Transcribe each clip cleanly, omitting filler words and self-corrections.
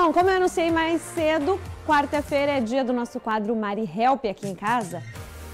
Bom, como eu anunciei mais cedo, quarta-feira é dia do nosso quadro Mari Help aqui em casa.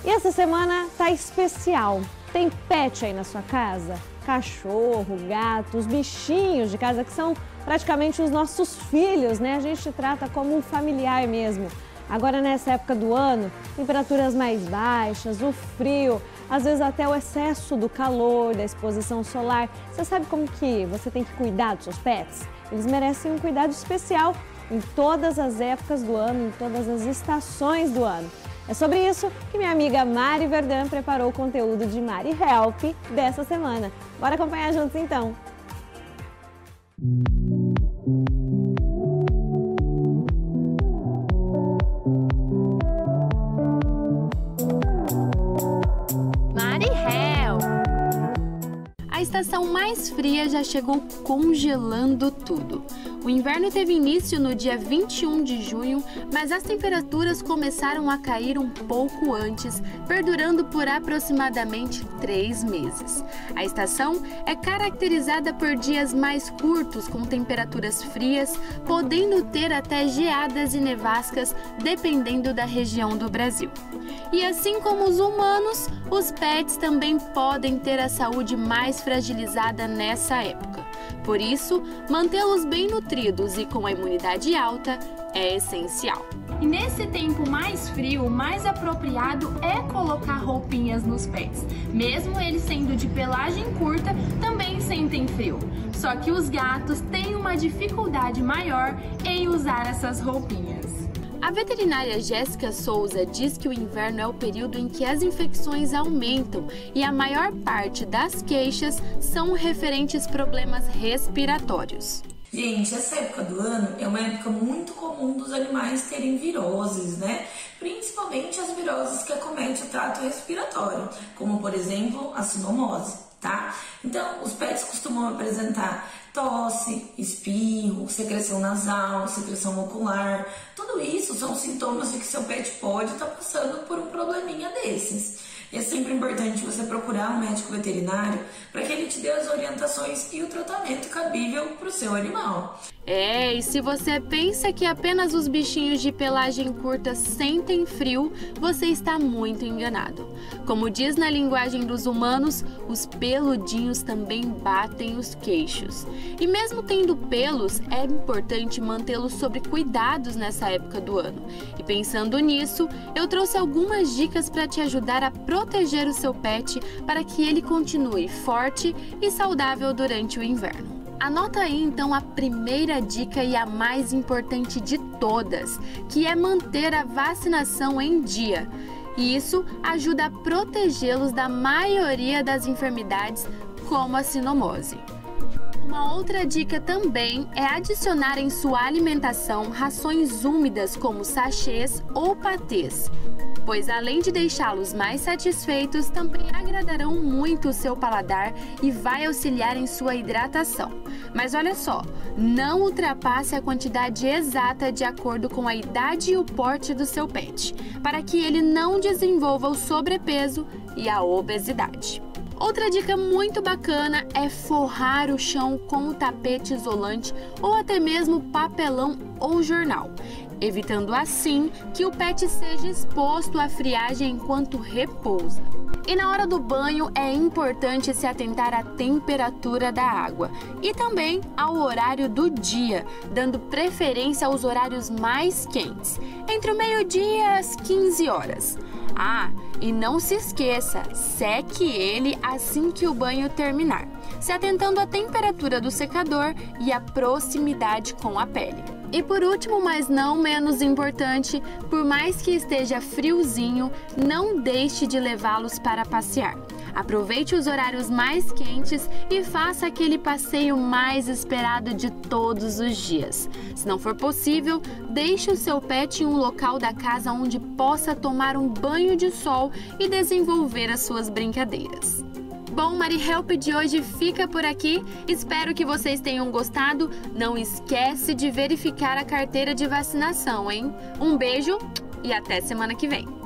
E essa semana tá especial. Tem pet aí na sua casa? Cachorro, gato, os bichinhos de casa que são praticamente os nossos filhos, né? A gente trata como um familiar mesmo. Agora nessa época do ano, temperaturas mais baixas, o frio, às vezes até o excesso do calor, da exposição solar. Você sabe como que você tem que cuidar dos seus pets? Eles merecem um cuidado especial em todas as épocas do ano, em todas as estações do ano. É sobre isso que minha amiga Mari Verdan preparou o conteúdo de Mari Help dessa semana. Bora acompanhar juntos então! A estação mais fria já chegou congelando tudo. O inverno teve início no dia 21 de junho, mas as temperaturas começaram a cair um pouco antes, perdurando por aproximadamente 3 meses. A estação é caracterizada por dias mais curtos, com temperaturas frias, podendo ter até geadas e nevascas, dependendo da região do Brasil. E assim como os humanos, os pets também podem ter a saúde mais fragilizada nessa época. Por isso, mantê-los bem nutridos e com a imunidade alta é essencial. E nesse tempo mais frio, o mais apropriado é colocar roupinhas nos pets. Mesmo eles sendo de pelagem curta, também sentem frio. Só que os gatos têm uma dificuldade maior em usar essas roupinhas. A veterinária Jéssica Souza diz que o inverno é o período em que as infecções aumentam e a maior parte das queixas são referentes a problemas respiratórios. Gente, essa época do ano é uma época muito comum dos animais terem viroses, né? Principalmente as viroses que acometem o trato respiratório, como por exemplo a cinomose, tá? Então, os pets costumam apresentar tosse, espirro, secreção nasal, secreção ocular. Tudo isso são sintomas de que seu pet pode estar passando por um probleminha desses. E é sempre importante você procurar um médico veterinário para que ele te dê as orientações e o tratamento cabível para o seu animal. É, e se você pensa que apenas os bichinhos de pelagem curta sentem frio, você está muito enganado. Como diz na linguagem dos humanos, os peludinhos também batem os queixos. E mesmo tendo pelos, é importante mantê-los sob cuidados nessa época do ano. E pensando nisso, eu trouxe algumas dicas para te ajudar a proteger o seu pet para que ele continue forte e saudável durante o inverno. Anota aí então a primeira dica e a mais importante de todas, que é manter a vacinação em dia. E isso ajuda a protegê-los da maioria das enfermidades, como a cinomose. Uma outra dica também é adicionar em sua alimentação rações úmidas como sachês ou patês, pois além de deixá-los mais satisfeitos, também agradarão muito o seu paladar e vai auxiliar em sua hidratação. Mas olha só, não ultrapasse a quantidade exata de acordo com a idade e o porte do seu pet, para que ele não desenvolva o sobrepeso e a obesidade. Outra dica muito bacana é forrar o chão com o tapete isolante ou até mesmo papelão ou jornal, evitando assim que o pet seja exposto à friagem enquanto repousa. E na hora do banho é importante se atentar à temperatura da água e também ao horário do dia, dando preferência aos horários mais quentes, entre o meio-dia e as 15 horas. Ah, e não se esqueça, seque ele assim que o banho terminar, se atentando à temperatura do secador e à proximidade com a pele. E por último, mas não menos importante, por mais que esteja friozinho, não deixe de levá-los para passear. Aproveite os horários mais quentes e faça aquele passeio mais esperado de todos os dias. Se não for possível, deixe o seu pet em um local da casa onde possa tomar um banho de sol e desenvolver as suas brincadeiras. Bom, Mari Help de hoje fica por aqui. Espero que vocês tenham gostado. Não esquece de verificar a carteira de vacinação, hein? Um beijo e até semana que vem.